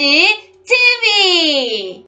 See TV!